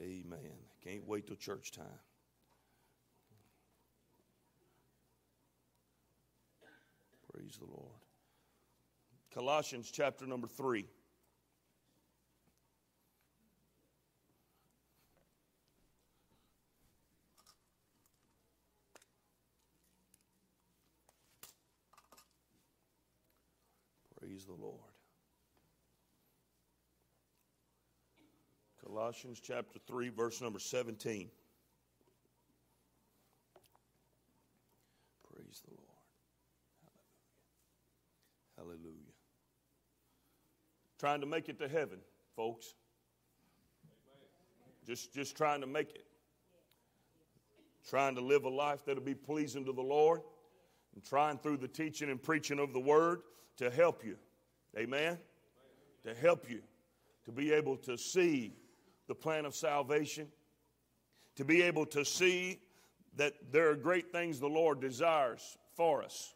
Amen. Can't wait till church time. Praise the Lord. Colossians chapter number 3. Praise the Lord. Colossians chapter 3, verse number 17. Praise the Lord. Hallelujah. Hallelujah. Trying to make it to heaven, folks. Just trying to make it. Trying to live a life that'll be pleasing to the Lord. And trying through the teaching and preaching of the Word to help you. Amen? To help you. To be able to see the plan of salvation. To be able to see that there are great things the Lord desires for us.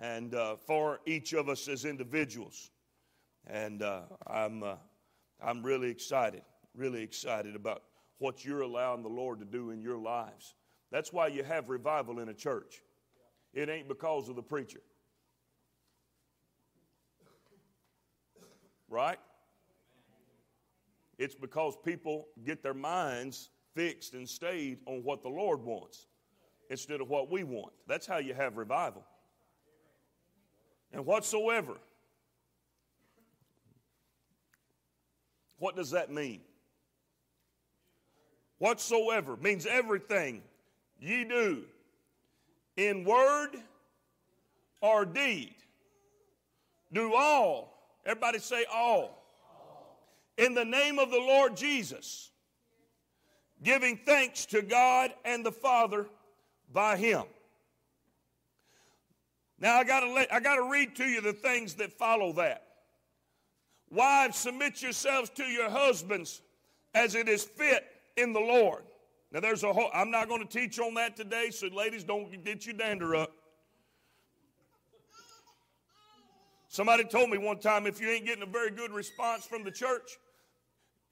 And for each of us as individuals. And I'm really excited about what you're allowing the Lord to do in your lives. That's why you have revival in a church. It ain't because of the preacher. Right? It's because people get their minds fixed and stayed on what the Lord wants instead of what we want. That's how you have revival. And whatsoever. What does that mean? Whatsoever means everything ye do in word or deed. Do all. Everybody say all. In the name of the Lord Jesus, giving thanks to God and the Father by Him. Now I gotta read to you the things that follow that. Wives, submit yourselves to your husbands as it is fit in the Lord. Now there's a whole, I'm not going to teach on that today, so ladies, don't get your dander up. Somebody told me one time, if you ain't getting a very good response from the church,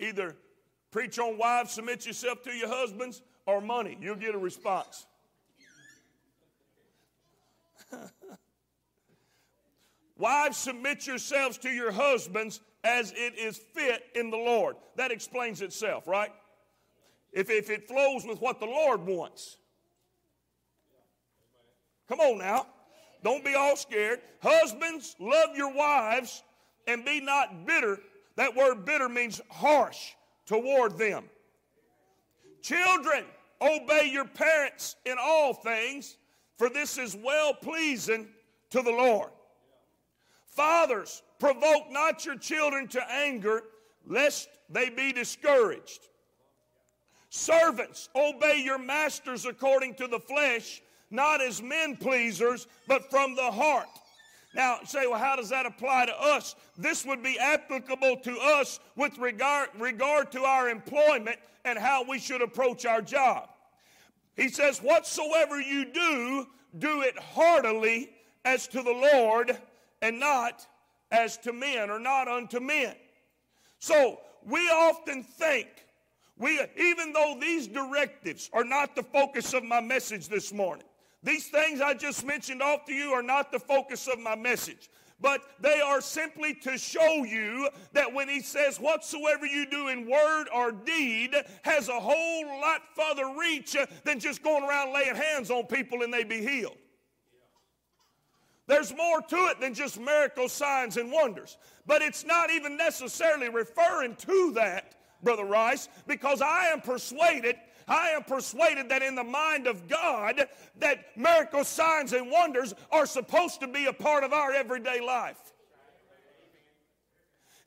either preach on wives, submit yourself to your husbands, or money. You'll get a response. Wives, submit yourselves to your husbands as it is fit in the Lord. That explains itself, right? If it flows with what the Lord wants. Come on now. Don't be all scared. Husbands, love your wives and be not bitter. That word bitter means harsh toward them. Children, obey your parents in all things, for this is well-pleasing to the Lord. Fathers, provoke not your children to anger, lest they be discouraged. Servants, obey your masters according to the flesh, not as men-pleasers, but from the heart. Now, you say, well, how does that apply to us? This would be applicable to us with regard to our employment and how we should approach our job. He says, whatsoever you do, do it heartily as to the Lord, and not as to men, or not unto men. So we often think, even though these directives are not the focus of my message this morning, these things I just mentioned off to you are not the focus of my message, but they are simply to show you that when he says whatsoever you do in word or deed has a whole lot further reach than just going around laying hands on people and they be healed. There's more to it than just miracles, signs, and wonders. But it's not even necessarily referring to that, Brother Rice, because I am persuaded that in the mind of God that miracles, signs, and wonders are supposed to be a part of our everyday life.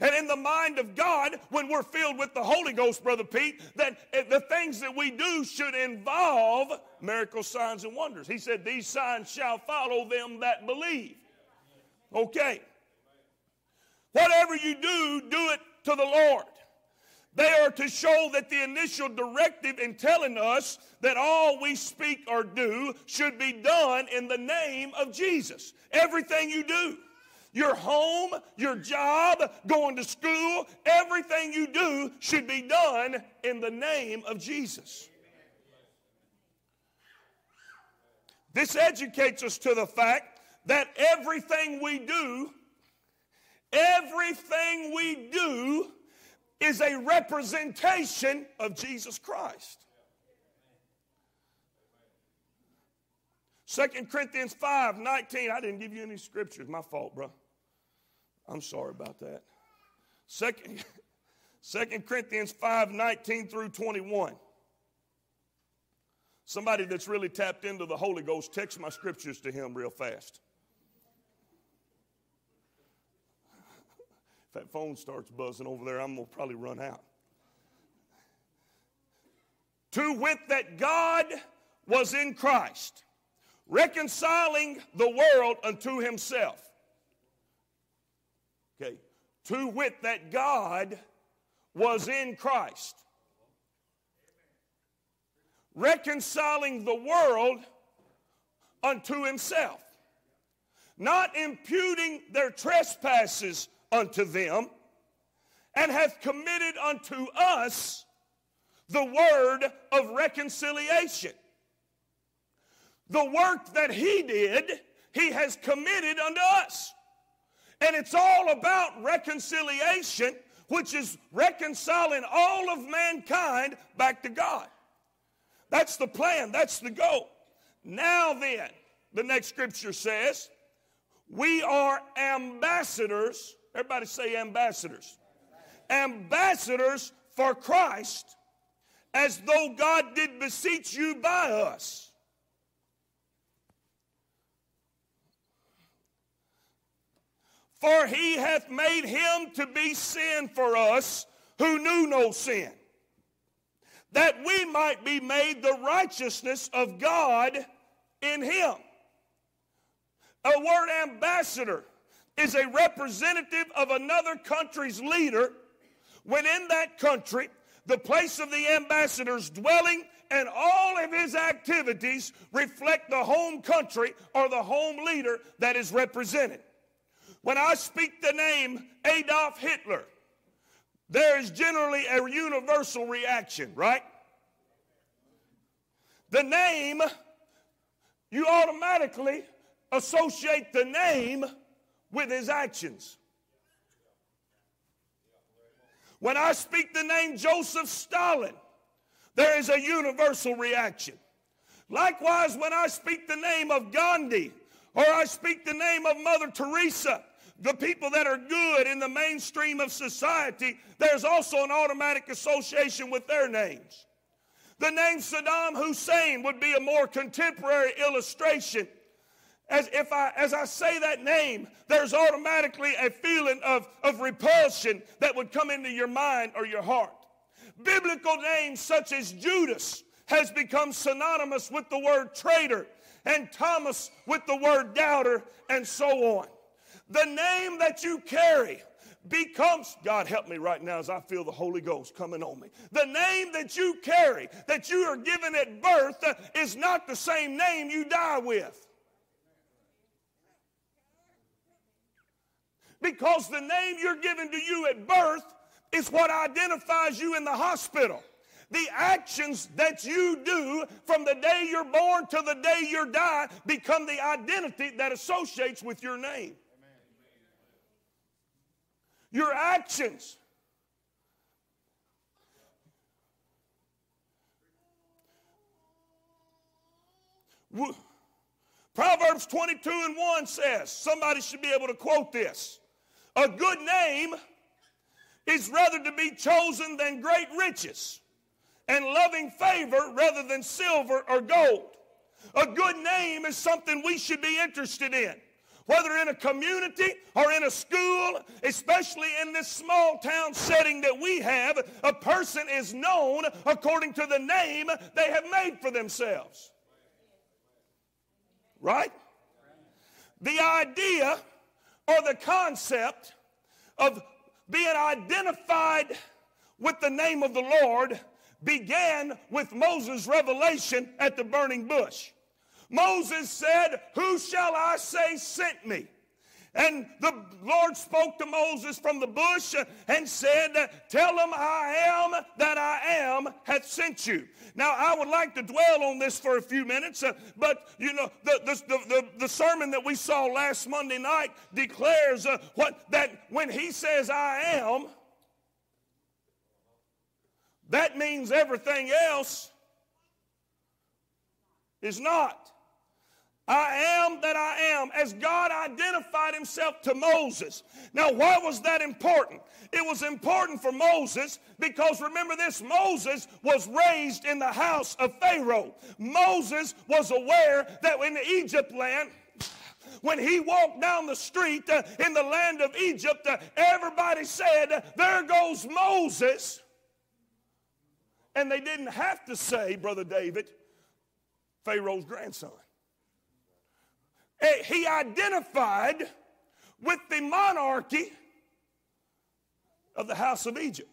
And in the mind of God, when we're filled with the Holy Ghost, Brother Pete, that the things that we do should involve miracles, signs, and wonders. He said, these signs shall follow them that believe. Okay. Whatever you do, do it to the Lord. They are to show that the initial directive in telling us that all we speak or do should be done in the name of Jesus. Everything you do. your home, your job, going to school, everything you do should be done in the name of Jesus. This educates us to the fact that everything we do is a representation of Jesus Christ. 2 Corinthians 5:19. I didn't give you any scriptures. My fault, bro. I'm sorry about that. 2 Corinthians 5:19 through 21. Somebody that's really tapped into the Holy Ghost, text my scriptures to him real fast. If that phone starts buzzing over there, I'm going to probably run out. To wit, that God was in Christ, reconciling the world unto himself. Okay. To wit, that God was in Christ, reconciling the world unto himself, not imputing their trespasses unto them, and hath committed unto us the word of reconciliation. The work that he did, he has committed unto us. And it's all about reconciliation, which is reconciling all of mankind back to God. That's the plan. That's the goal. Now then, the next scripture says, we are ambassadors. Everybody say ambassadors. Ambassadors for Christ, as though God did beseech you by us. For he hath made him to be sin for us who knew no sin, that we might be made the righteousness of God in him. A word ambassador is a representative of another country's leader when in that country, the place of the ambassador's dwelling and all of his activities reflect the home country or the home leader that is represented. When I speak the name Adolf Hitler, there is generally a universal reaction, right? The name, you automatically associate the name with his actions. When I speak the name Joseph Stalin, there is a universal reaction. Likewise, when I speak the name of Gandhi, or I speak the name of Mother Teresa, the people that are good in the mainstream of society, there's also an automatic association with their names. The name Saddam Hussein would be a more contemporary illustration. As I say that name, there's automatically a feeling of repulsion that would come into your mind or your heart. Biblical names such as Judas has become synonymous with the word traitor, and Thomas with the word doubter, and so on. The name that you carry becomes, God help me right now as I feel the Holy Ghost coming on me. The name that you carry, that you are given at birth, is not the same name you die with. Because the name you're given to you at birth is what identifies you in the hospital. The actions that you do from the day you're born to the day you die become the identity that associates with your name. Your actions. Proverbs 22:1 says, somebody should be able to quote this, a good name is rather to be chosen than great riches, and loving favor rather than silver or gold. A good name is something we should be interested in, whether in a community or in a school, especially in this small town setting that we have. A person is known according to the name they have made for themselves. Right? The idea or the concept of being identified with the name of the Lord began with Moses' revelation at the burning bush. Moses said, "Who shall I say sent me?" And the Lord spoke to Moses from the bush and said, tell them I am that I am hath sent you. Now, I would like to dwell on this for a few minutes, but, you know, the sermon that we saw last Monday night declares that when he says I am, that means everything else is not. I am that I am, as God identified himself to Moses. Now, why was that important? It was important for Moses because, remember this, Moses was raised in the house of Pharaoh. Moses was aware that in the Egypt land, when he walked down the street in the land of Egypt, everybody said, there goes Moses. And they didn't have to say, Brother David, Pharaoh's grandson. He identified with the monarchy of the house of Egypt.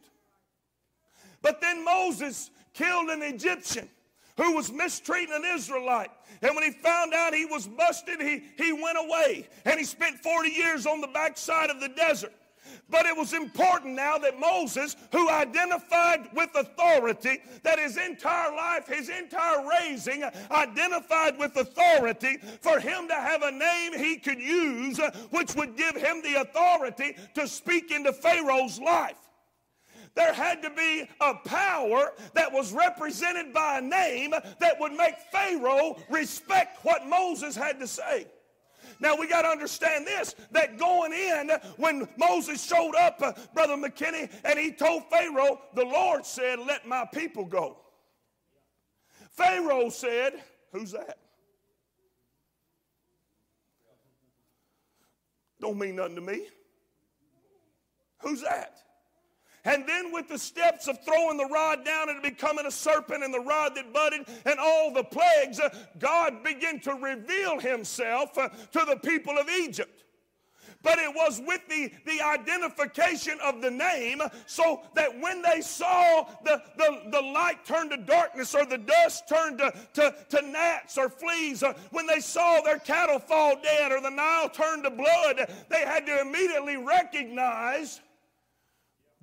But then Moses killed an Egyptian who was mistreating an Israelite. And when he found out he was busted, he went away. And he spent 40 years on the backside of the desert. But it was important now that Moses, who identified with authority, that his entire life, his entire raising identified with authority, for him to have a name he could use, which would give him the authority to speak into Pharaoh's life. There had to be a power that was represented by a name that would make Pharaoh respect what Moses had to say. Now, we got to understand this, that going in, when Moses showed up, Brother McKinney, and he told Pharaoh, the Lord said, let my people go. Pharaoh said, who's that? Don't mean nothing to me. Who's that? And then with the steps of throwing the rod down and becoming a serpent and the rod that budded and all the plagues, God began to reveal himself to the people of Egypt. But it was with the identification of the name, so that when they saw the light turn to darkness, or the dust turn to gnats or fleas, when they saw their cattle fall dead or the Nile turn to blood, they had to immediately recognize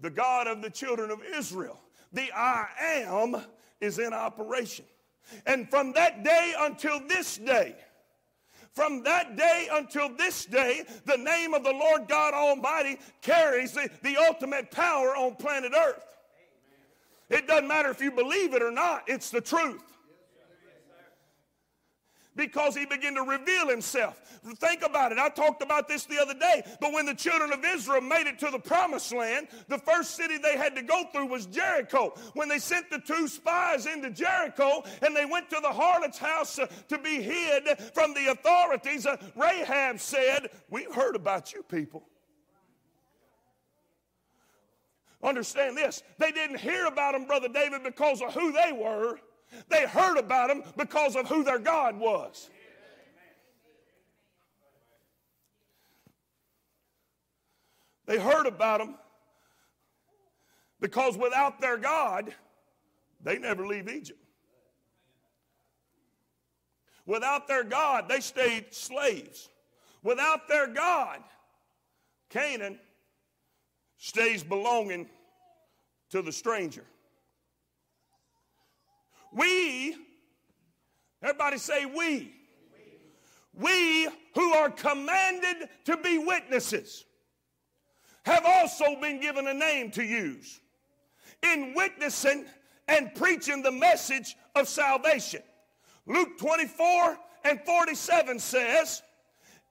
the God of the children of Israel. The I am is in operation. And from that day until this day, from that day until this day, the name of the Lord God Almighty carries the ultimate power on planet Earth. It doesn't matter if you believe it or not, it's the truth. Because he began to reveal himself. Think about it. I talked about this the other day. But when the children of Israel made it to the promised land, the first city they had to go through was Jericho. When they sent the 2 spies into Jericho and they went to the harlot's house to be hid from the authorities, Rahab said, we've heard about you people. Understand this. They didn't hear about them, Brother David, because of who they were. They heard about them because of who their God was. They heard about them because without their God, they never leave Egypt. Without their God, they stayed slaves. Without their God, Canaan stays belonging to the stranger. We, everybody say we. We who are commanded to be witnesses have also been given a name to use in witnessing and preaching the message of salvation. Luke 24:47 says,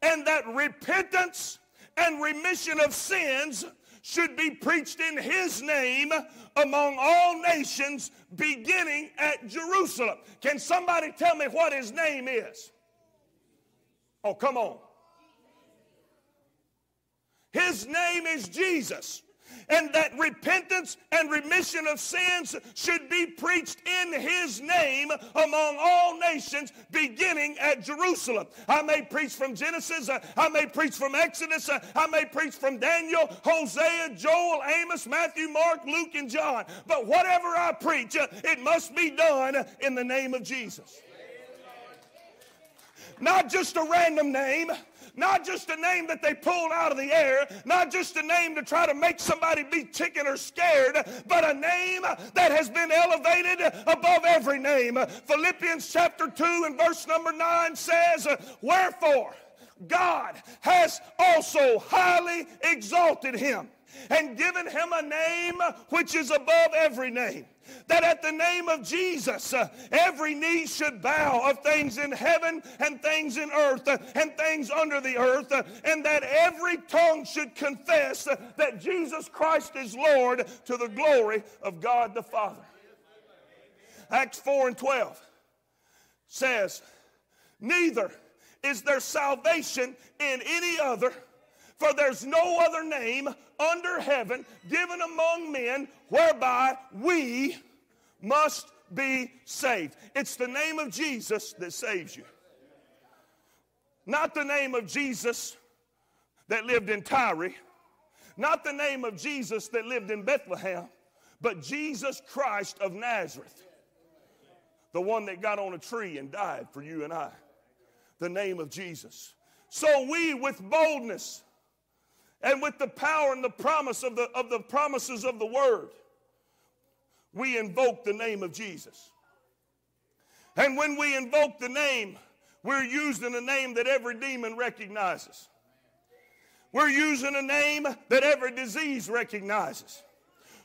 and that repentance and remission of sins should be preached in his name among all nations, beginning at Jerusalem. Can somebody tell me what his name is? Oh, come on. His name is Jesus. And that repentance and remission of sins should be preached in his name among all nations, beginning at Jerusalem. I may preach from Genesis. I may preach from Exodus. I may preach from Daniel, Hosea, Joel, Amos, Matthew, Mark, Luke, and John. But whatever I preach, it must be done in the name of Jesus. Not just a random name. Not just a name that they pulled out of the air, not just a name to try to make somebody be chicken or scared, but a name that has been elevated above every name. Philippians chapter 2 and verse number 9 says, wherefore God has also highly exalted him and given him a name which is above every name, that at the name of Jesus every knee should bow, of things in heaven and things in earth and things under the earth, and that every tongue should confess that Jesus Christ is Lord, to the glory of God the Father. Acts 4 and 12 says, neither is there salvation in any other, for there's no other name under heaven given among men whereby we must be saved. It's the name of Jesus that saves you. Not the name of Jesus that lived in Tyre. Not the name of Jesus that lived in Bethlehem. But Jesus Christ of Nazareth. The one that got on a tree and died for you and I. The name of Jesus. So we with boldness and with the power and the promise of the promises of the word, we invoke the name of Jesus. And when we invoke the name, we're using a name that every demon recognizes. We're using a name that every disease recognizes.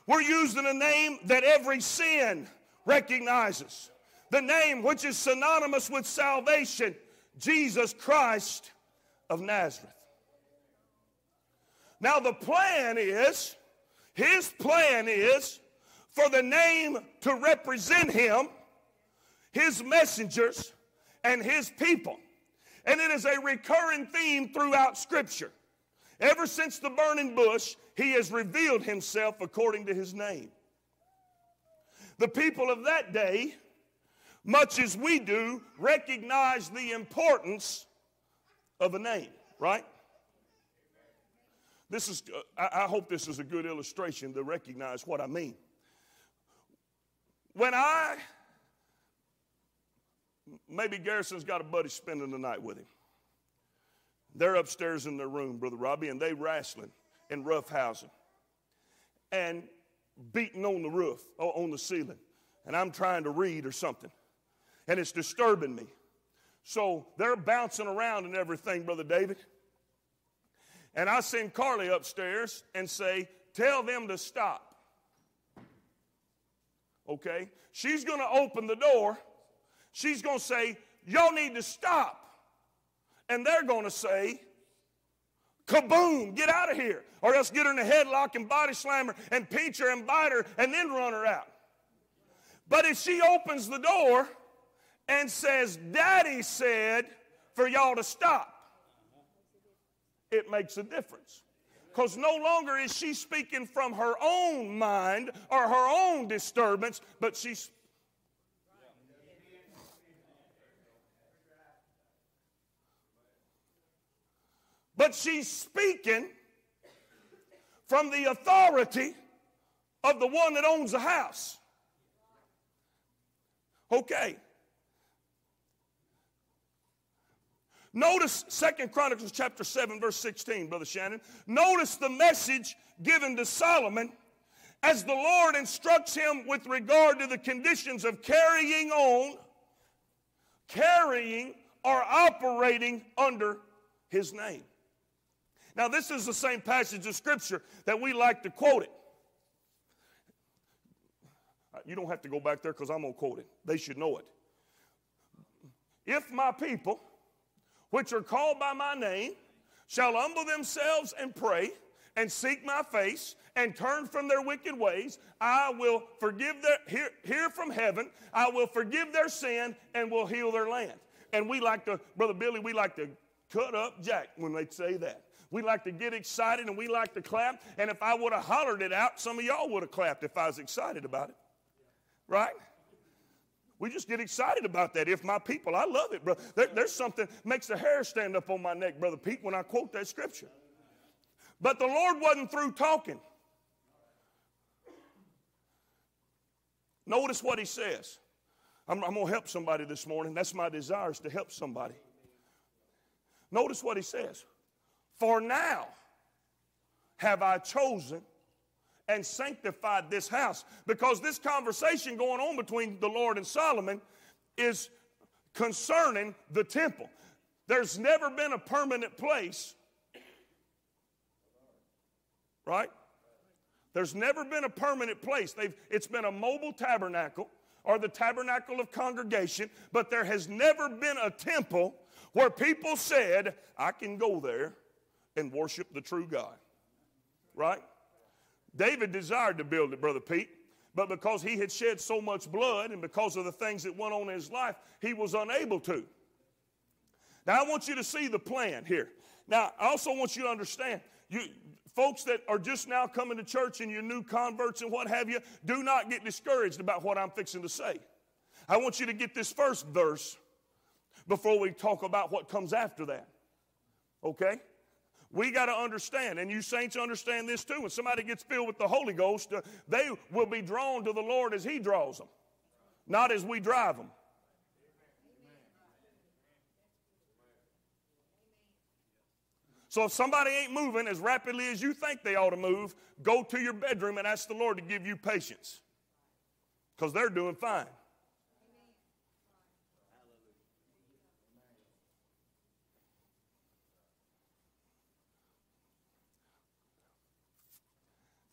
We're using a name that every sin recognizes. The name which is synonymous with salvation, Jesus Christ of Nazareth. Now the plan is, his plan is for the name to represent him, his messengers, and his people. And it is a recurring theme throughout Scripture. Ever since the burning bush, he has revealed himself according to his name. The people of that day, much as we do, recognize the importance of a name, right? This is, I hope this is a good illustration to recognize what I mean. When I, maybe Garrison's got a buddy spending the night with him. They're upstairs in their room, Brother Robbie, and they wrestling and roughhousing and beating on the roof, on the ceiling. And I'm trying to read or something, and it's disturbing me. So they're bouncing around and everything, Brother David. And I send Carly upstairs and say, tell them to stop. Okay? She's going to open the door. She's going to say, y'all need to stop. And they're going to say, kaboom, get out of here. Or else get her in a headlock and body slam her and pinch her and bite her and then run her out. But if she opens the door and says, Daddy said for y'all to stop, it makes a difference. Because no longer is she speaking from her own mind or her own disturbance, but she's... but she's speaking from the authority of the one that owns the house. Okay. Notice 2 Chronicles chapter 7, verse 16, Brother Shannon. Notice the message given to Solomon as the Lord instructs him with regard to the conditions of carrying on, carrying or operating under his name. Now, this is the same passage of Scripture that we like to quote it. You don't have to go back there because I'm going to quote it. They should know it. If my people, which are called by my name, shall humble themselves and pray and seek my face and turn from their wicked ways, I will forgive their, hear from heaven, I will forgive their sin and will heal their land. And we like to, Brother Billy, we like to cut up Jack when they say that. We like to get excited and we like to clap. And if I would have hollered it out, some of y'all would have clapped if I was excited about it. Right? We just get excited about that. If my people, I love it, bro. There's something makes the hair stand up on my neck, Brother Pete, when I quote that scripture. But the Lord wasn't through talking. Notice what he says. I'm going to help somebody this morning. That's my desire, is to help somebody. Notice what he says. For now have I chosen and sanctified this house. Because this conversation going on between the Lord and Solomon is concerning the temple. There's never been a permanent place, right? There's never been a permanent place. It's been a mobile tabernacle or the tabernacle of congregation, but there has never been a temple where people said, I can go there and worship the true God, right? David desired to build it, Brother Pete, but because he had shed so much blood and because of the things that went on in his life, he was unable to. Now, I want you to see the plan here. Now, I also want you to understand, folks that are just now coming to church and you're new converts and what have you, do not get discouraged about what I'm fixing to say. I want you to get this first verse before we talk about what comes after that, okay? We got to understand, and you saints understand this too. When somebody gets filled with the Holy Ghost, they will be drawn to the Lord as He draws them, not as we drive them. So if somebody ain't moving as rapidly as you think they ought to move, go to your bedroom and ask the Lord to give you patience, because they're doing fine.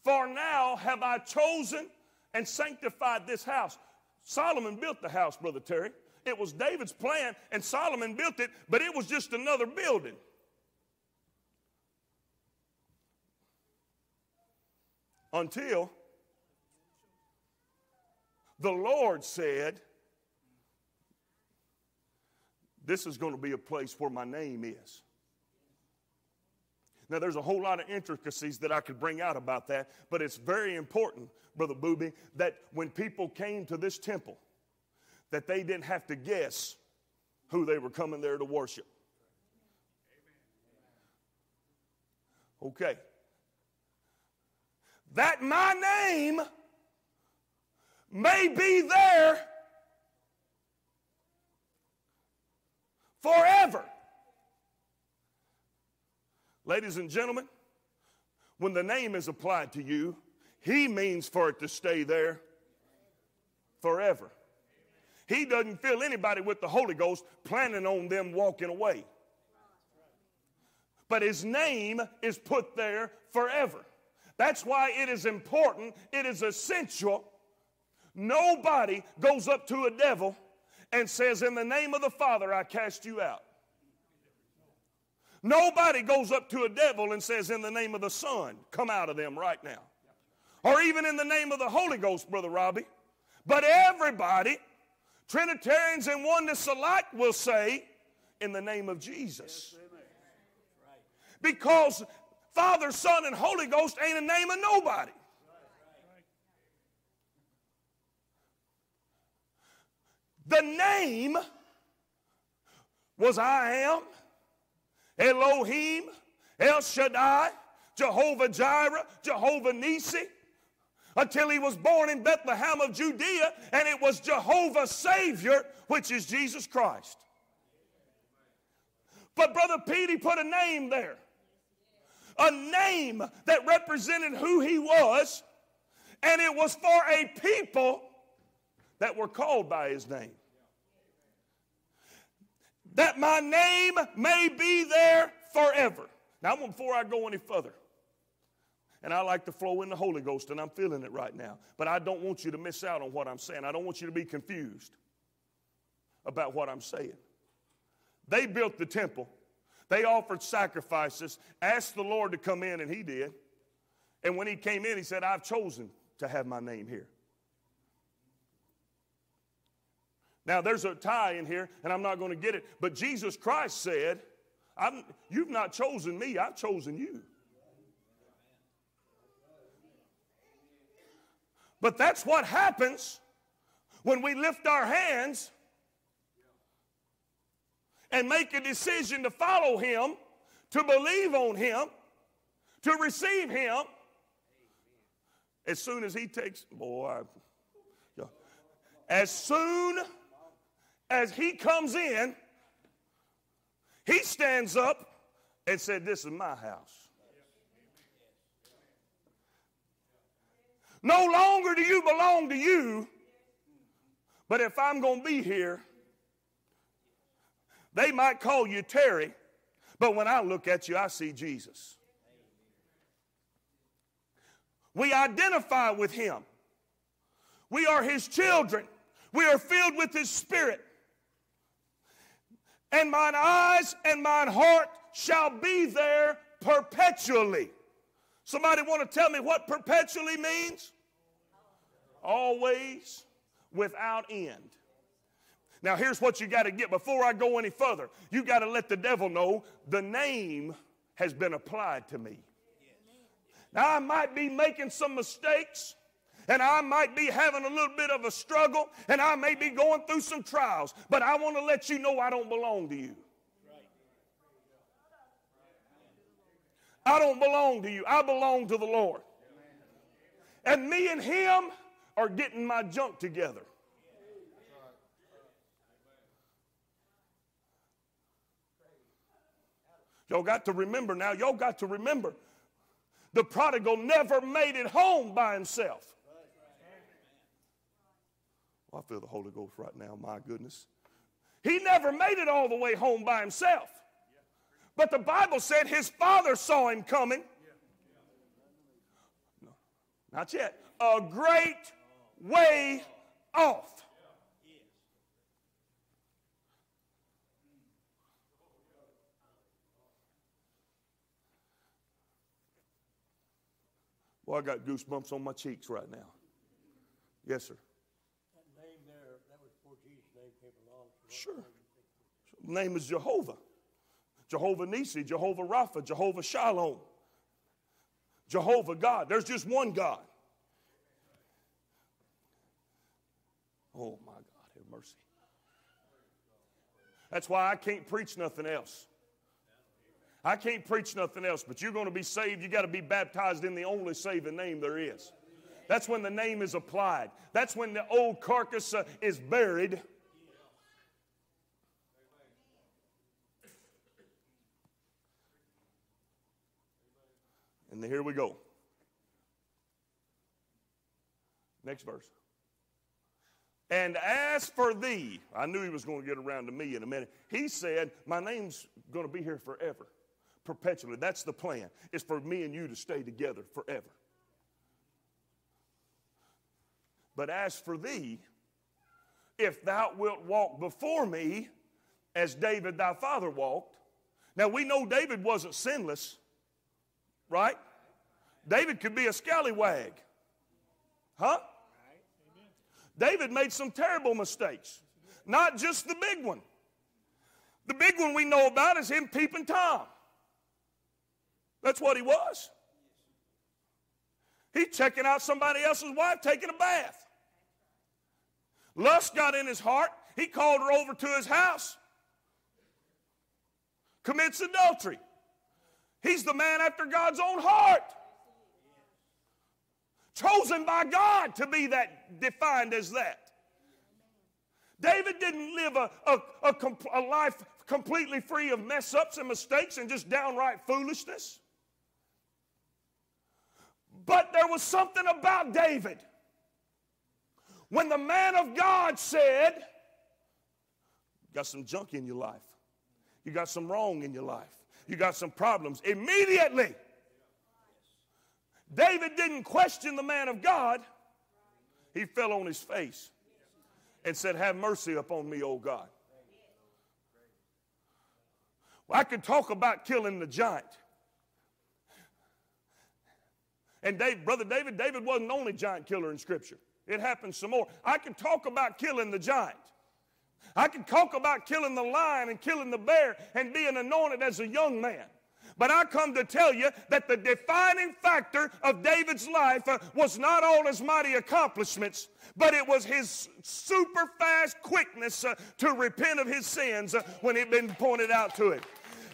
For now have I chosen and sanctified this house. Solomon built the house, Brother Terry. It was David's plan, and Solomon built it, but it was just another building. Until the Lord said, this is going to be a place where my name is. Now, there's a whole lot of intricacies that I could bring out about that, but it's very important, Brother Booby, that when people came to this temple, that they didn't have to guess who they were coming there to worship. Okay. That my name may be there forever. Ladies and gentlemen, when the name is applied to you, He means for it to stay there forever. He doesn't fill anybody with the Holy Ghost planning on them walking away. But His name is put there forever. That's why it is important, it is essential. Nobody goes up to a devil and says, in the name of the Father, I cast you out. Nobody goes up to a devil and says, in the name of the Son, come out of them right now. Or even in the name of the Holy Ghost, Brother Robbie. But everybody, Trinitarians and oneness alike, will say, in the name of Jesus. Because Father, Son, and Holy Ghost ain't a name of nobody. The name was I am. Elohim, El Shaddai, Jehovah Jireh, Jehovah Nissi, until He was born in Bethlehem of Judea, and it was Jehovah Savior, which is Jesus Christ. But Brother Pete, he put a name there, a name that represented who He was, and it was for a people that were called by His name. That my name may be there forever. Now, before I go any further, and I like to flow in the Holy Ghost, and I'm feeling it right now, but I don't want you to miss out on what I'm saying. I don't want you to be confused about what I'm saying. They built the temple. They offered sacrifices, asked the Lord to come in, and He did. And when He came in, He said, I've chosen to have my name here. Now, there's a tie in here, and I'm not going to get it, but Jesus Christ said, you've not chosen me, I've chosen you. But that's what happens when we lift our hands and make a decision to follow Him, to believe on Him, to receive Him. As soon as He takes, as soon as He comes in, He stands up and said, this is my house. No longer do you belong to you, but if I'm going to be here, they might call you Terry, but when I look at you, I see Jesus. We identify with him. We are his children. We are filled with his spirit. And mine eyes and mine heart shall be there perpetually. Somebody want to tell me what perpetually means? Always, without end. Now here's what you got to get. Before I go any further, you got to let the devil know the name has been applied to me. Now I might be making some mistakes, and I might be having a little bit of a struggle, and I may be going through some trials, but I want to let you know I don't belong to you. I don't belong to you. I belong to the Lord. And me and him are getting my junk together. Y'all got to remember now. Y'all got to remember. The prodigal never made it home by himself. Well, I feel the Holy Ghost right now, my goodness. He never made it all the way home by himself. But the Bible said his father saw him coming. No, not yet. A great way off. Boy, I got goosebumps on my cheeks right now. Yes, sir. That name there, that was before Jesus' name came along. Sure. The name is Jehovah. Jehovah Nissi, Jehovah Rapha, Jehovah Shalom, Jehovah God. There's just one God. Oh, my God, have mercy. That's why I can't preach nothing else. I can't preach nothing else, but you're going to be saved. You've got to be baptized in the only saving name there is. That's when the name is applied. That's when the old carcass is buried. And here we go. Next verse. And as for thee, I knew he was going to get around to me in a minute. He said, my name's going to be here forever, perpetually. That's the plan. It's for me and you to stay together forever. But as for thee, if thou wilt walk before me, as David thy father walked. Now we know David wasn't sinless. Right? David could be a scallywag. Huh? David made some terrible mistakes. Not just the big one. The big one we know about is him peeping Tom. That's what he was. He checking out somebody else's wife, taking a bath. Lust got in his heart. He called her over to his house. Commits adultery. He's the man after God's own heart. Chosen by God to be that, defined as that. David didn't live a life completely free of mess-ups and mistakes and just downright foolishness. But there was something about David. When the man of God said, you got some junk in your life. You got some wrong in your life. You got some problems. Immediately, David didn't question the man of God. He fell on his face and said, have mercy upon me, O God. Well, I could talk about killing the giant. And Brother David wasn't the only giant killer in Scripture. It happened some more. I could talk about killing the giant. I can talk about killing the lion and killing the bear and being anointed as a young man. But I come to tell you that the defining factor of David's life was not all his mighty accomplishments, but it was his super fast quickness to repent of his sins when it had been pointed out to him.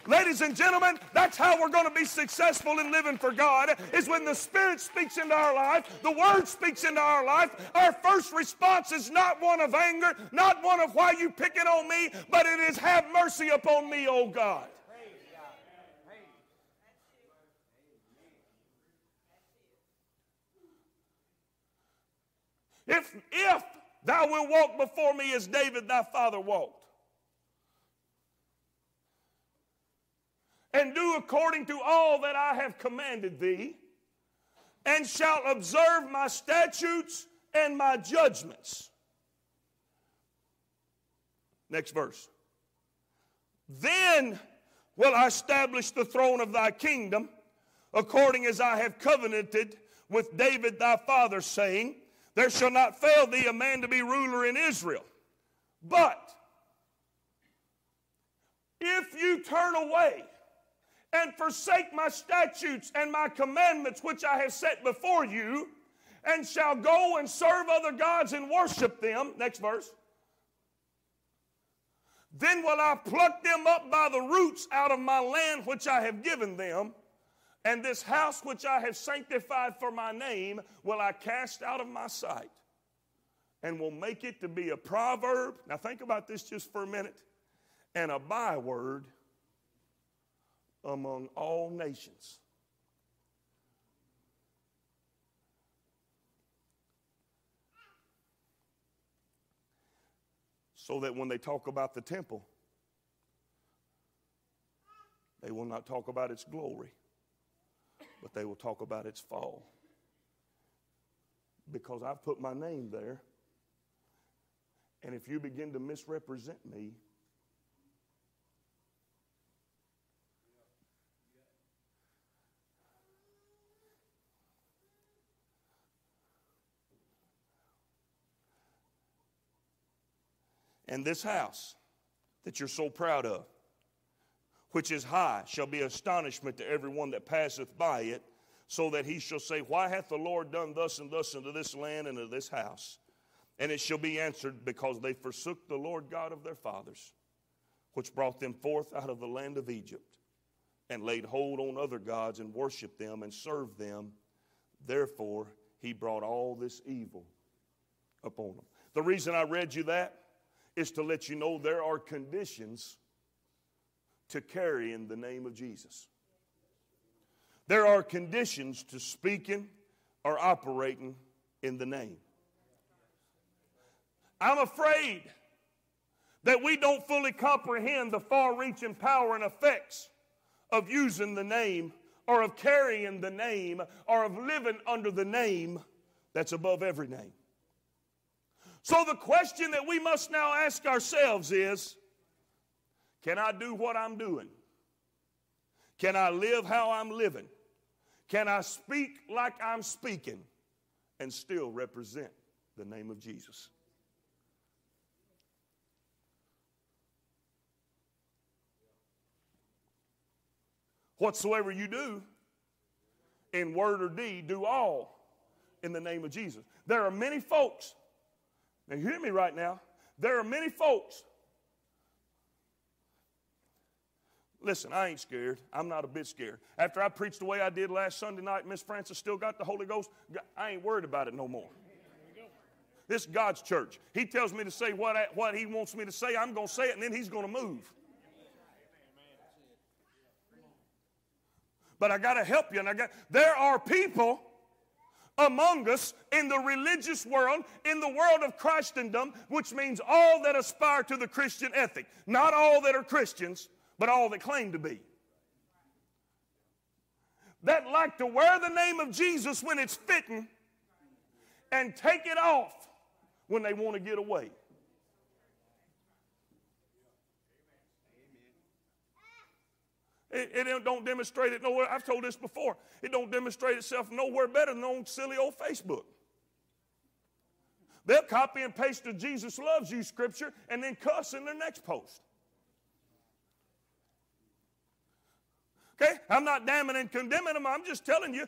Ladies and gentlemen, that's how we're going to be successful in living for God, is when the Spirit speaks into our life, the Word speaks into our life. Our first response is not one of anger, not one of why you picking on me, but it is have mercy upon me, O God. If thou wilt walk before me as David thy father walked, and do according to all that I have commanded thee, and shalt observe my statutes and my judgments. Next verse. Then will I establish the throne of thy kingdom, according as I have covenanted with David thy father, saying, there shall not fail thee a man to be ruler in Israel. But if you turn away and forsake my statutes and my commandments which I have set before you, and shall go and serve other gods and worship them, next verse, then will I pluck them up by the roots out of my land which I have given them, and this house which I have sanctified for my name will I cast out of my sight, and will make it to be a proverb, now think about this just for a minute, and a byword among all nations. So that when they talk about the temple, they will not talk about its glory, but they will talk about its fall. Because I've put my name there, and if you begin to misrepresent me, and this house that you're so proud of, which is high, shall be astonishment to everyone that passeth by it, so that he shall say, why hath the Lord done thus and thus unto this land and unto this house? And it shall be answered, because they forsook the Lord God of their fathers, which brought them forth out of the land of Egypt, and laid hold on other gods, and worshipped them, and served them. Therefore he brought all this evil upon them. The reason I read you that is to let you know there are conditions to carrying the name of Jesus. There are conditions to speaking or operating in the name. I'm afraid that we don't fully comprehend the far-reaching power and effects of using the name, or of carrying the name, or of living under the name that's above every name. So the question that we must now ask ourselves is, can I do what I'm doing? Can I live how I'm living? Can I speak like I'm speaking and still represent the name of Jesus? Whatsoever you do, in word or deed, do all in the name of Jesus. There are many folks, now you hear me right now, there are many folks. Listen, I ain't scared. I'm not a bit scared. After I preached the way I did last Sunday night, Miss Francis still got the Holy Ghost. I ain't worried about it no more. This is God's church. He tells me to say what he wants me to say. I'm going to say it, and then he's going to move. But I got to help you. There are people among us in the religious world, in the world of Christendom, which means all that aspire to the Christian ethic. Not all that are Christians, but all that claim to be. That like to wear the name of Jesus when it's fitting and take it off when they want to get away. It don't demonstrate it nowhere. I've told this before. It don't demonstrate itself nowhere better than on silly old Facebook. They'll copy and paste the Jesus loves you scripture and then cuss in their next post. Okay? I'm not damning and condemning them. I'm just telling you,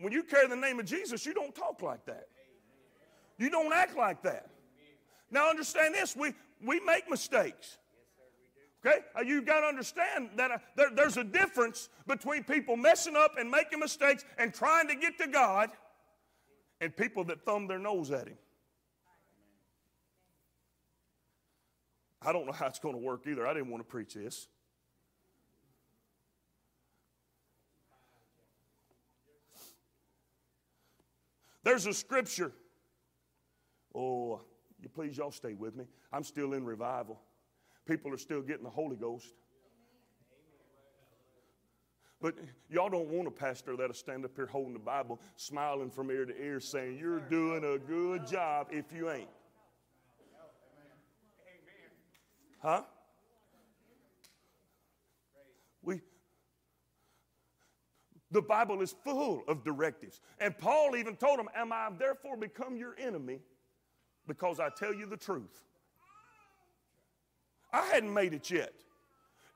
when you carry the name of Jesus, you don't talk like that. You don't act like that. Now understand this. We make mistakes. Okay? You've got to understand that there's a difference between people messing up and making mistakes and trying to get to God and people that thumb their nose at Him. I don't know how it's going to work either. I didn't want to preach this. There's a scripture. Oh, please, y'all stay with me. I'm still in revival. People are still getting the Holy Ghost. But y'all don't want a pastor that'll stand up here holding the Bible, smiling from ear to ear, saying, "You're doing a good job if you ain't." Huh? The Bible is full of directives. And Paul even told them, "Am I therefore become your enemy because I tell you the truth?" I hadn't made it yet.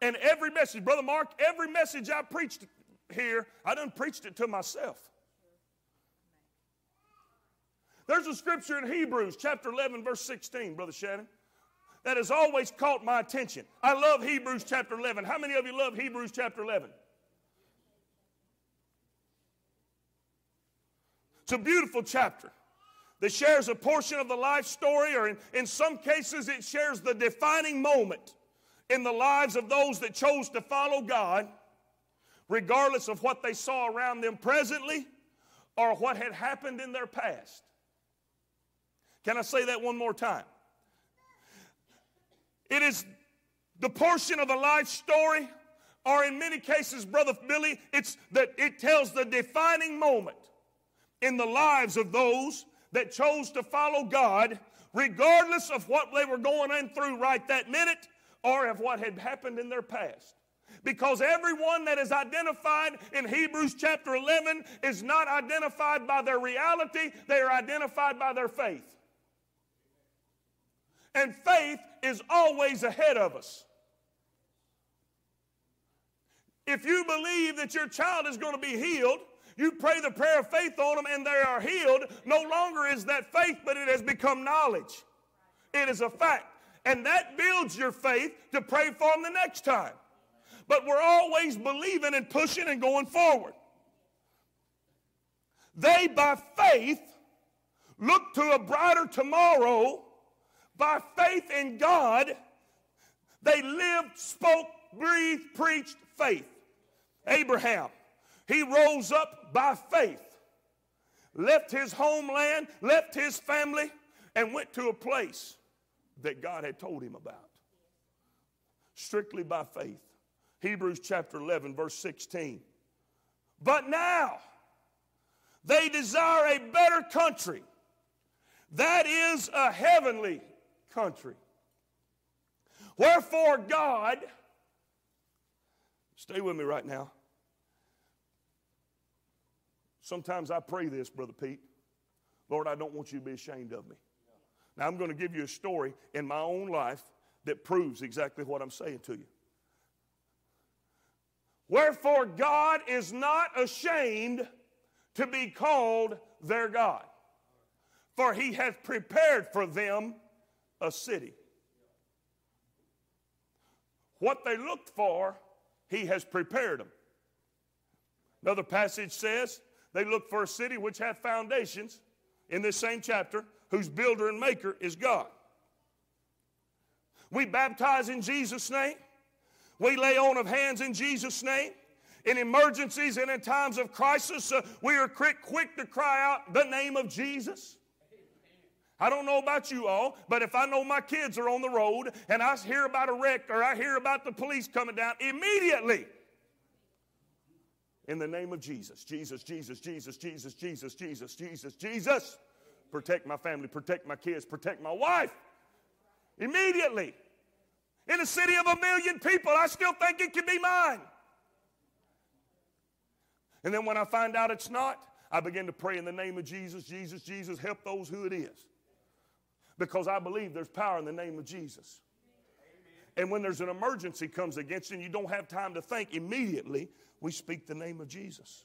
And every message, Brother Mark, every message I preached here, I done preached it to myself. There's a scripture in Hebrews chapter 11, verse 16, Brother Shannon, that has always caught my attention. I love Hebrews chapter 11. How many of you love Hebrews chapter 11? It's a beautiful chapter that shares a portion of the life story, or in some cases it shares the defining moment in the lives of those that chose to follow God, regardless of what they saw around them presently or what had happened in their past. Can I say that one more time? It is the portion of the life story, or in many cases, Brother Billy, it's that it tells the defining moment in the lives of those that chose to follow God, regardless of what they were going in through right that minute or of what had happened in their past. Because everyone that is identified in Hebrews chapter 11 is not identified by their reality, they are identified by their faith. And faith is always ahead of us. If you believe that your child is going to be healed, you pray the prayer of faith on them and they are healed. No longer is that faith, but it has become knowledge. It is a fact. And that builds your faith to pray for them the next time. But we're always believing and pushing and going forward. They, by faith, look to a brighter tomorrow. By faith in God, they lived, spoke, breathed, preached faith. Abraham. He rose up by faith, left his homeland, left his family, and went to a place that God had told him about. Strictly by faith. Hebrews chapter 11, verse 16. But now they desire a better country. That is a heavenly country. Wherefore God, stay with me right now. Sometimes I pray this, Brother Pete. Lord, I don't want you to be ashamed of me. Now, I'm going to give you a story in my own life that proves exactly what I'm saying to you. Wherefore, God is not ashamed to be called their God, for He hath prepared for them a city. What they looked for, He has prepared them. Another passage says, they look for a city which hath foundations, in this same chapter, whose builder and maker is God. We baptize in Jesus' name. We lay on of hands in Jesus' name. In emergencies and in times of crisis, we are quick to cry out the name of Jesus. I don't know about you all, but if I know my kids are on the road and I hear about a wreck or I hear about the police coming down, immediately, in the name of Jesus, Jesus, Jesus, Jesus, Jesus, Jesus, Jesus, Jesus, Jesus. Protect my family, protect my kids, protect my wife. Immediately. In a city of 1 million people, I still think it can be mine. And then when I find out it's not, I begin to pray in the name of Jesus, Jesus, Jesus, help those who it is. Because I believe there's power in the name of Jesus. And when there's an emergency comes against you and you don't have time to think immediately, we speak the name of Jesus.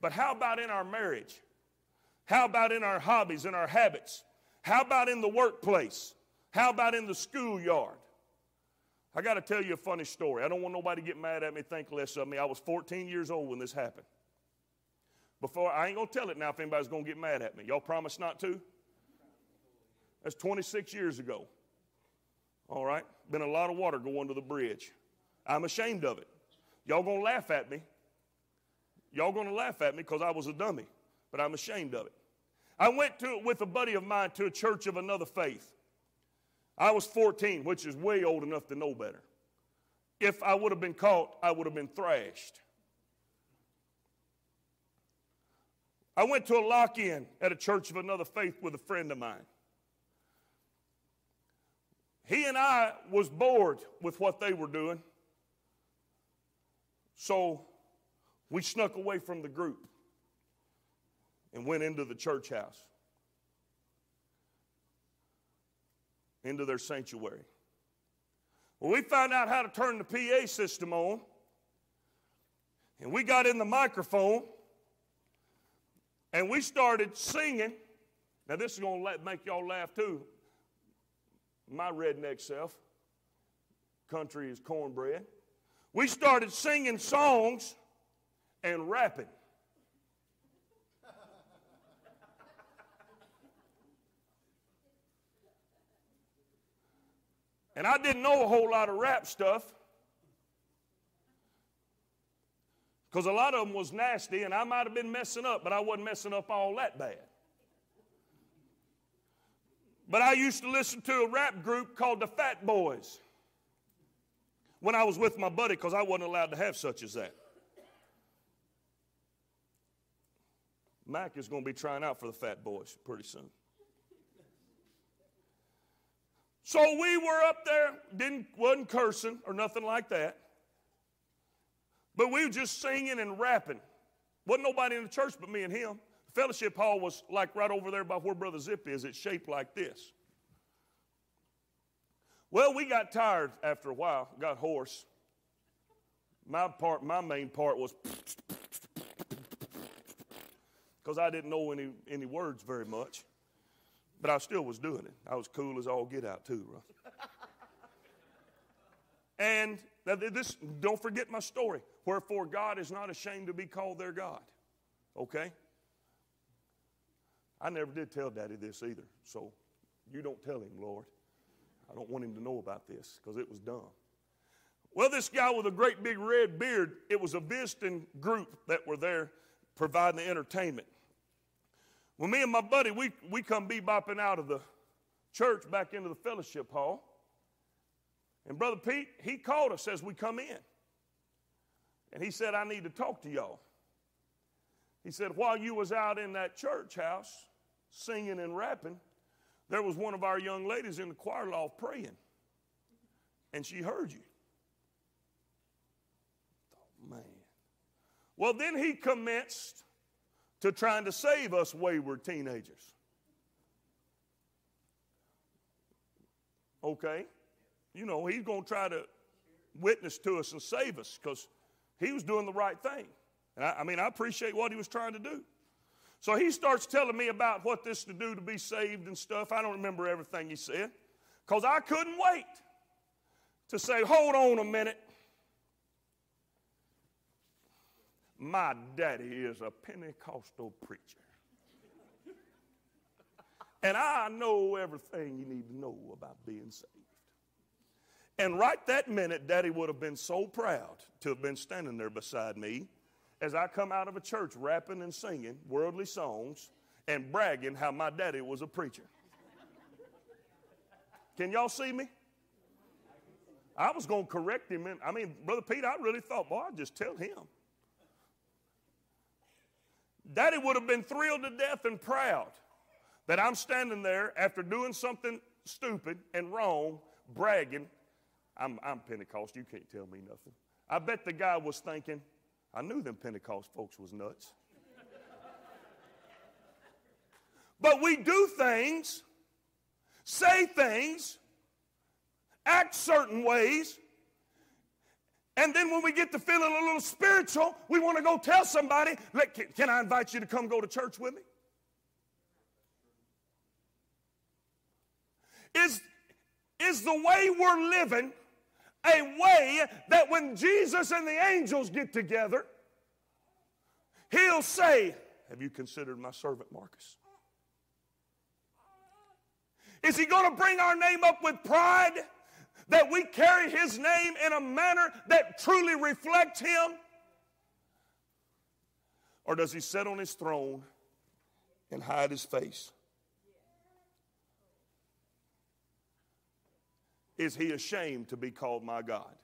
But how about in our marriage? How about in our hobbies and our habits? How about in the workplace? How about in the schoolyard? I got to tell you a funny story. I don't want nobody to get mad at me, think less of me. I was 14 years old when this happened. Before, I ain't going to tell it now if anybody's going to get mad at me. Y'all promise not to? That's 26 years ago. All right? Been a lot of water go under the bridge. I'm ashamed of it. Y'all going to laugh at me. Y'all going to laugh at me because I was a dummy, but I'm ashamed of it. I went to it with a buddy of mine to a church of another faith. I was 14, which is way old enough to know better. If I would have been caught, I would have been thrashed. I went to a lock-in at a church of another faith with a friend of mine. He and I was bored with what they were doing, so we snuck away from the group and went into the church house, into their sanctuary. Well, we found out how to turn the PA system on, and we got in the microphone, and we started singing. Now, this is going to make y'all laugh, too. My redneck self, country is cornbread. We started singing songs and rapping. And I didn't know a whole lot of rap stuff because a lot of them was nasty, and I might have been messing up, but I wasn't messing up all that bad. But I used to listen to a rap group called the Fat Boys when I was with my buddy because I wasn't allowed to have such as that. Mac is going to be trying out for the Fat Boys pretty soon. So we were up there, wasn't cursing or nothing like that. But we were just singing and rapping. Wasn't nobody in the church but me and him. The fellowship hall was like right over there by where Brother Zip is. It's shaped like this. Well, we got tired after a while, got hoarse. My main part was because I didn't know any words very much. But I still was doing it. I was cool as all get out, too, bro. And this, don't forget my story. Wherefore, God is not ashamed to be called their God. Okay? I never did tell Daddy this either. So you don't tell him, Lord. I don't want him to know about this because it was dumb. Well, this guy with a great big red beard, it was a visiting group that were there providing the entertainment. Well, me and my buddy, we come bebopping out of the church back into the fellowship hall. And Brother Pete, he called us as we come in. And he said, I need to talk to y'all. He said, while you was out in that church house singing and rapping, there was one of our young ladies in the choir loft praying. And she heard you. Oh, man. Well, then he commenced to trying to save us wayward teenagers. Okay? You know, he's going to try to witness to us and save us because he was doing the right thing. And I appreciate what he was trying to do. So he starts telling me about what this to do to be saved and stuff. I don't remember everything he said because I couldn't wait to say, hold on a minute. My daddy is a Pentecostal preacher. And I know everything you need to know about being saved. And right that minute, Daddy would have been so proud to have been standing there beside me as I come out of a church rapping and singing worldly songs and bragging how my daddy was a preacher. Can y'all see me? I was going to correct him. Brother Pete, I really thought, boy, I'd just tell him. Daddy would have been thrilled to death and proud that I'm standing there after doing something stupid and wrong, bragging. I'm Pentecostal. You can't tell me nothing. I bet the guy was thinking, I knew them Pentecost folks was nuts. But we do things, say things, act certain ways, and then when we get to feeling a little spiritual, we want to go tell somebody, can I invite you to come go to church with me? Is the way we're living a way that when Jesus and the angels get together, he'll say, have you considered my servant Marcus? Is he going to bring our name up with pride? That we carry his name in a manner that truly reflects him? Or does he sit on his throne and hide his face? Is he ashamed to be called my God?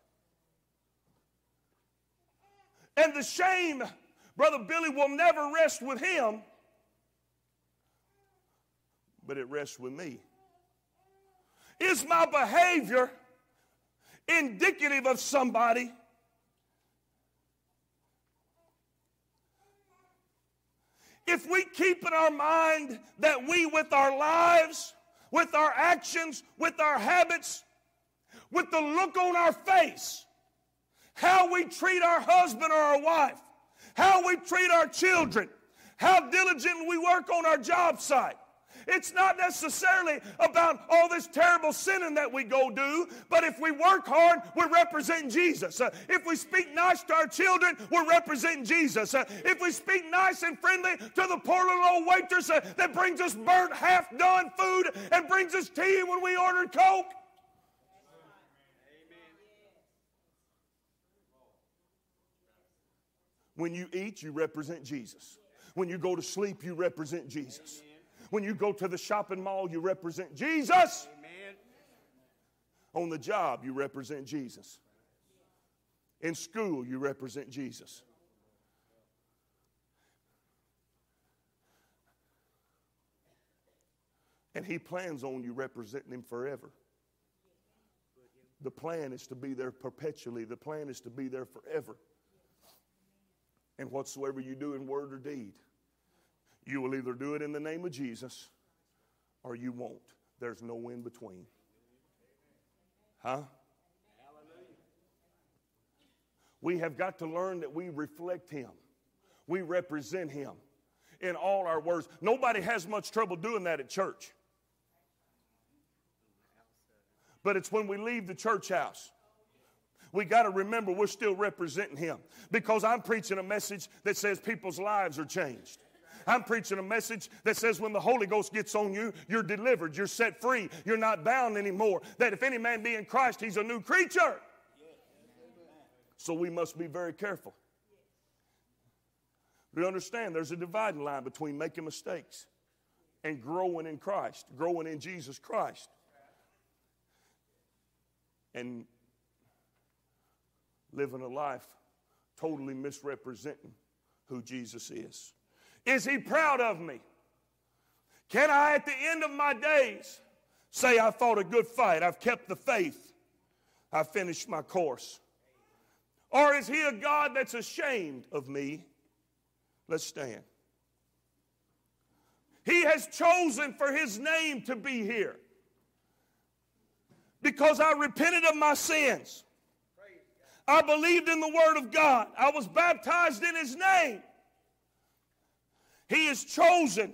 And the shame, Brother Billy, will never rest with him, but it rests with me. Is my behavior indicative of somebody? If we keep in our mind that we, with our lives, with our actions, with our habits, with the look on our face, how we treat our husband or our wife, how we treat our children, how diligent we work on our job site. It's not necessarily about all this terrible sinning that we go do, but if we work hard, we're representing Jesus. If we speak nice to our children, we're representing Jesus. If we speak nice and friendly to the poor little old waitress that brings us burnt, half-done food and brings us tea when we order Coke. When you eat, you represent Jesus. When you go to sleep, you represent Jesus. When you go to the shopping mall, you represent Jesus. Amen. On the job, you represent Jesus. In school, you represent Jesus. And he plans on you representing him forever. The plan is to be there perpetually. The plan is to be there forever. And whatsoever you do in word or deed, you will either do it in the name of Jesus or you won't. There's no in between. Huh? We have got to learn that we reflect him. We represent him in all our words. Nobody has much trouble doing that at church. But it's when we leave the church house. We got to remember we're still representing him, because I'm preaching a message that says people's lives are changed. I'm preaching a message that says when the Holy Ghost gets on you, you're delivered, you're set free, you're not bound anymore. That if any man be in Christ, he's a new creature. So we must be very careful. We understand there's a dividing line between making mistakes and growing in Christ, growing in Jesus Christ. And living a life totally misrepresenting who Jesus is. Is he proud of me? Can I at the end of my days say I fought a good fight, I've kept the faith, I finished my course? Or is he a God that's ashamed of me? Let's stand. He has chosen for his name to be here because I repented of my sins. I believed in the word of God. I was baptized in his name. He is chosen,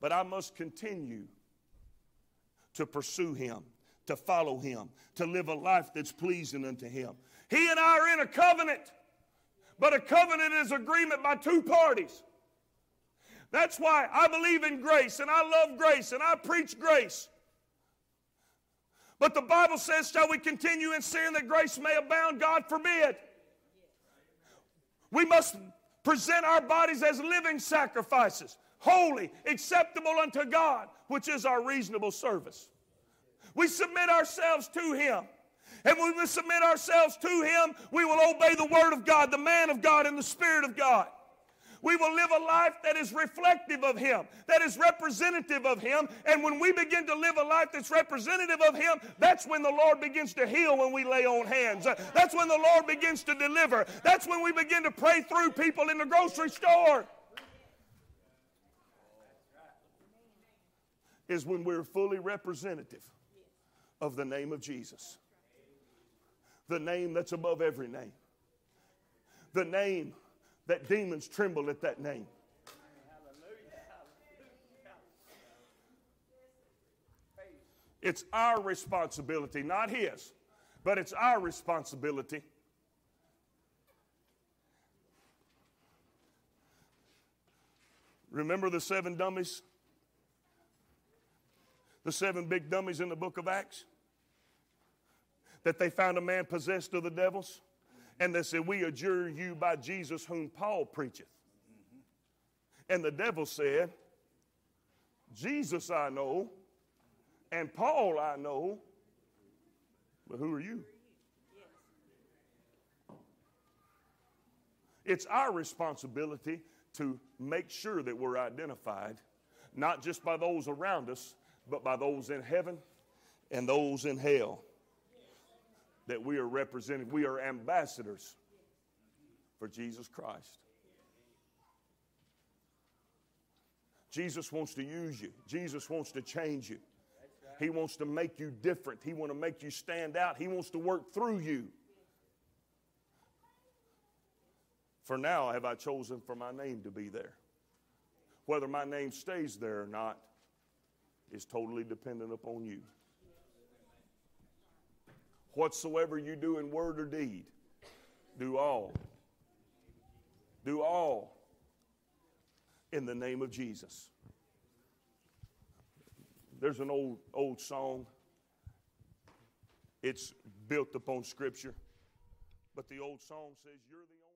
but I must continue to pursue him, to follow him, to live a life that's pleasing unto him. He and I are in a covenant, but a covenant is agreement by two parties. That's why I believe in grace, and I love grace, and I preach grace. But the Bible says, shall we continue in sin that grace may abound? God forbid. We must present our bodies as living sacrifices, holy, acceptable unto God, which is our reasonable service. We submit ourselves to him. And when we submit ourselves to him, we will obey the word of God, the man of God, and the Spirit of God. We will live a life that is reflective of him, that is representative of him. And when we begin to live a life that's representative of him, that's when the Lord begins to heal when we lay on hands. That's when the Lord begins to deliver. That's when we begin to pray through people in the grocery store. Is when we're fully representative of the name of Jesus. The name that's above every name. The name that demons tremble at that name. It's our responsibility, not his. but it's our responsibility. Remember the seven dummies? The seven big dummies in the book of Acts? That they found a man possessed of the devils? And they said, we adjure you by Jesus whom Paul preacheth. And the devil said, Jesus I know, and Paul I know, but who are you? It's our responsibility to make sure that we're identified, not just by those around us, but by those in heaven and those in hell, that we are represented. We are ambassadors for Jesus Christ. Jesus wants to use you. Jesus wants to change you. He wants to make you different. He wants to make you stand out. He wants to work through you. For now have I chosen for my name to be there. Whether my name stays there or not is totally dependent upon you. Whatsoever you do in word or deed, do all. Do all in the name of Jesus. There's an old song. It's built upon Scripture. But the old song says, you're the only